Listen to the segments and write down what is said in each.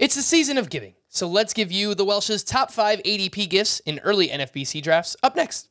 It's the season of giving, so let's give you the Welsh's top 5 ADP gifts in early NFBC drafts up next.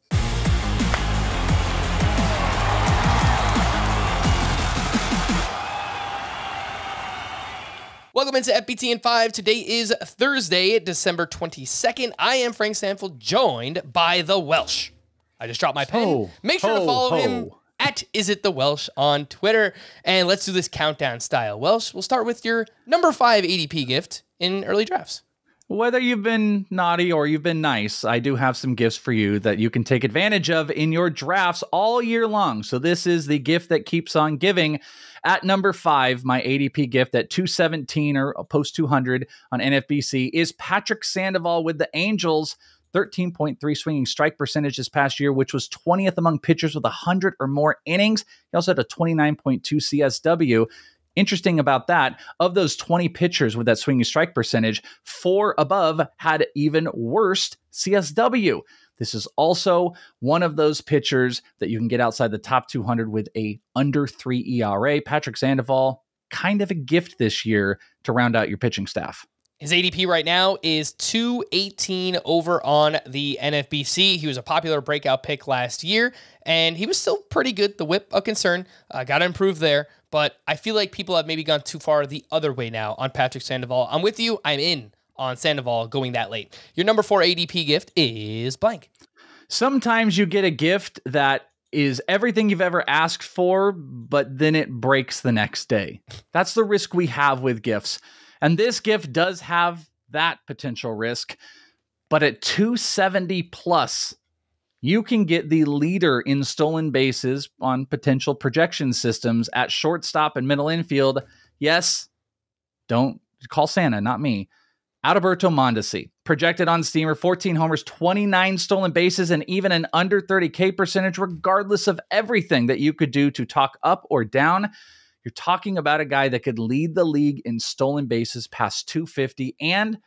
Welcome into FBTN5. Today is Thursday, December 22nd. I am Frank Sanfield, joined by the Welsh. I just dropped my pen. Make sure to follow him at IsItTheWelsh on Twitter. And let's do this countdown style. Welsh, we'll start with your number 5 ADP gift in early drafts. Whether you've been naughty or you've been nice, I do have some gifts for you that you can take advantage of in your drafts all year long. So this is the gift that keeps on giving. At number 5, my ADP gift at 217 or post 200 on NFBC is Patrick Sandoval with the Angels. 13.3 swinging strike percentage this past year, which was 20th among pitchers with 100 or more innings. He also had a 29.2 CSW. Interesting about that, of those 20 pitchers with that swinging strike percentage, 4 above had even worse CSW. This is also one of those pitchers that you can get outside the top 200 with a under 3 ERA. Patrick Sandoval, kind of a gift this year to round out your pitching staff. His ADP right now is 218 over on the NFBC. He was a popular breakout pick last year, and he was still pretty good. The whip, a concern. Got to improve there, but I feel like people have maybe gone too far the other way now on Patrick Sandoval. I'm with you. I'm in on Sandoval going that late. Your number 4 ADP gift is blank. Sometimes you get a gift that is everything you've ever asked for, but then it breaks the next day. That's the risk we have with gifts. And this gift does have that potential risk, but at 270 plus, you can get the leader in stolen bases on potential projection systems at shortstop and middle infield. Yes, don't call Santa, not me. Adalberto Mondesi, projected on Steamer, 14 homers, 29 stolen bases, and even an under 30K percentage, regardless of everything that you could do to talk up or down. You're talking about a guy that could lead the league in stolen bases past 250 and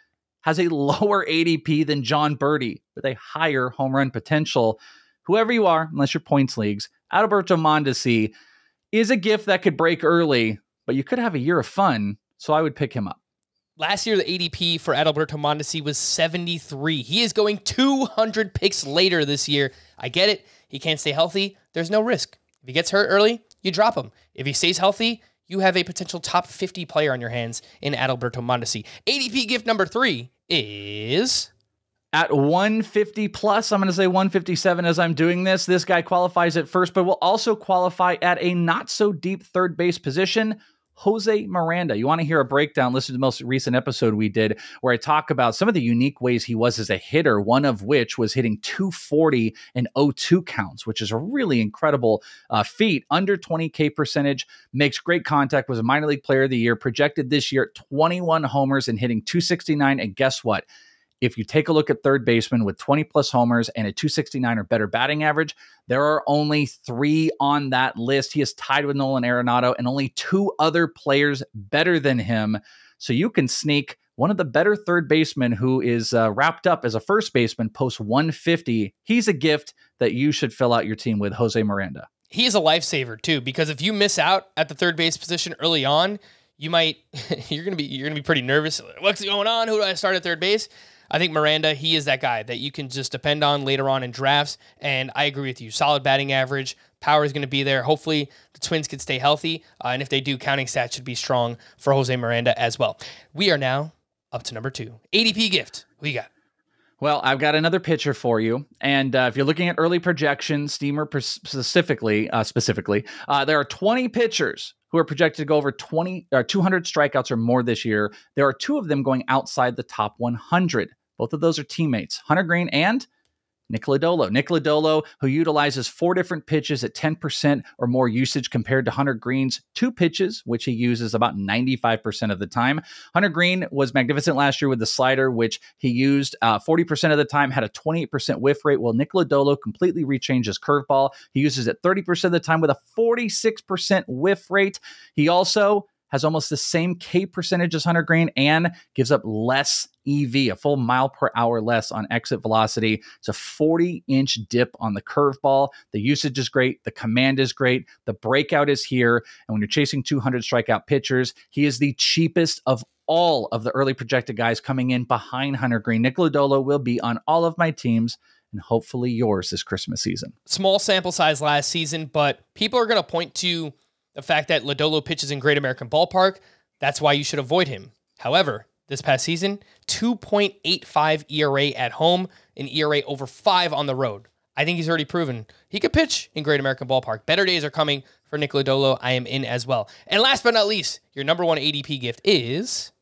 has a lower ADP than John Birdie with a higher home run potential. Whoever you are, unless you're points leagues, Adalberto Mondesi is a gift that could break early, but you could have a year of fun, so I would pick him up. Last year, the ADP for Adalberto Mondesi was 73. He is going 200 picks later this year. I get it. He can't stay healthy. There's no risk. If he gets hurt early, you drop him. If he stays healthy, you have a potential top 50 player on your hands in Adalberto Mondesi. ADP gift number 3 is... at 150 plus, I'm going to say 157 as I'm doing this. This guy qualifies at first, but will also qualify at a not-so-deep third base position. Jose Miranda. You want to hear a breakdown? Listen to the most recent episode we did where I talk about some of the unique ways he was as a hitter, one of which was hitting 240 and 0-2 counts, which is a really incredible feat. Under 20K percentage, makes great contact, was a minor league player of the year, projected this year at 21 homers and hitting 269. And guess what? If you take a look at third baseman with 20 plus homers and a 269 or better batting average, there are only 3 on that list. He is tied with Nolan Arenado and only 2 other players better than him. So you can sneak one of the better third basemen who is wrapped up as a first baseman post 150. He's a gift that you should fill out your team with, Jose Miranda. He is a lifesaver too, because if you miss out at the third base position early on, you might, you're going to be pretty nervous. What's going on? Who do I start at third base? I think Miranda, he is that guy that you can just depend on later on in drafts, and I agree with you. Solid batting average, power is going to be there. Hopefully, the Twins can stay healthy, and if they do, counting stats should be strong for Jose Miranda as well. We are now up to number 2. ADP gift, who you got? Well, I've got another pitcher for you, and if you're looking at early projections, Steamer specifically, there are 20 pitchers who are projected to go over 20 or 200 strikeouts or more this year. There are 2 of them going outside the top 100. Both of those are teammates, Hunter Greene and Nick Lodolo. Nick Lodolo, who utilizes 4 different pitches at 10% or more usage compared to Hunter Greene's 2 pitches, which he uses about 95% of the time. Hunter Greene was magnificent last year with the slider, which he used 40% of the time, had a 28% whiff rate, while Nick Lodolo completely rechanged his curveball. He uses it 30% of the time with a 46% whiff rate. He also has almost the same K percentage as Hunter Greene and gives up less EV, a full mile per hour less on exit velocity. It's a 40-inch dip on the curveball. The usage is great. The command is great. The breakout is here. And when you're chasing 200 strikeout pitchers, he is the cheapest of all of the early projected guys coming in behind Hunter Greene. Nick Lodolo will be on all of my teams and hopefully yours this Christmas season. Small sample size last season, but people are going to point to the fact that Lodolo pitches in Great American Ballpark. That's why you should avoid him. However, this past season, 2.85 ERA at home, an ERA over 5 on the road. I think he's already proven he could pitch in Great American Ballpark. Better days are coming for Nick Lodolo. I am in as well. And last but not least, your number one ADP gift is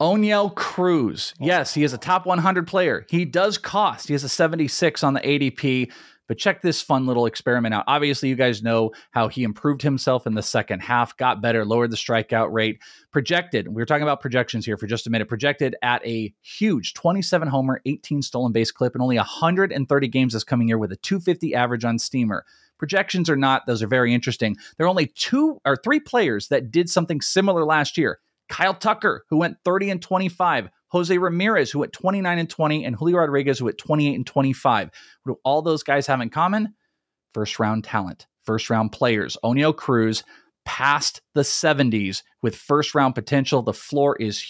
Oneil Cruz. Yes, he is a top 100 player. He does cost. He has a 76 on the ADP. But check this fun little experiment out. Obviously, you guys know how he improved himself in the second half, got better, lowered the strikeout rate. Projected, we were talking about projections here for just a minute, projected at a huge 27 homer, 18 stolen base clip, and only 130 games this coming year with a 250 average on Steamer. Projections are not, those are very interesting. There are only 2 or 3 players that did something similar last year. Kyle Tucker, who went 30-25. Jose Ramirez, who at 29-20, and Julio Rodriguez, who at 28-25. What do all those guys have in common? First-round talent, first-round players. Oneil Cruz past the 70s with first-round potential. The floor is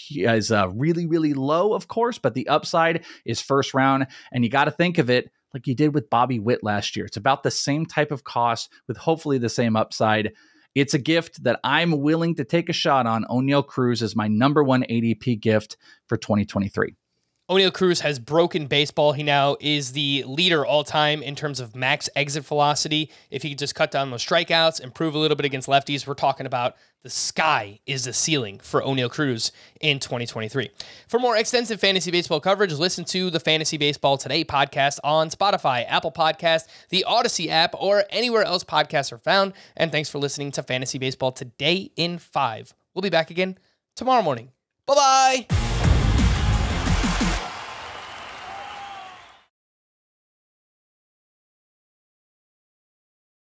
really, really low, of course, but the upside is first-round, and you got to think of it like you did with Bobby Witt last year. It's about the same type of cost with hopefully the same upside. It's a gift that I'm willing to take a shot on. Oneil Cruz is my number one ADP gift for 2023. Oneil Cruz has broken baseball. He now is the leader all time in terms of max exit velocity. If he could just cut down those strikeouts, improve a little bit against lefties, we're talking about the sky is the ceiling for Oneil Cruz in 2023. For more extensive fantasy baseball coverage, listen to the Fantasy Baseball Today podcast on Spotify, Apple Podcasts, the Audacy app, or anywhere else podcasts are found. And thanks for listening to Fantasy Baseball Today in 5. We'll be back again tomorrow morning. Bye-bye.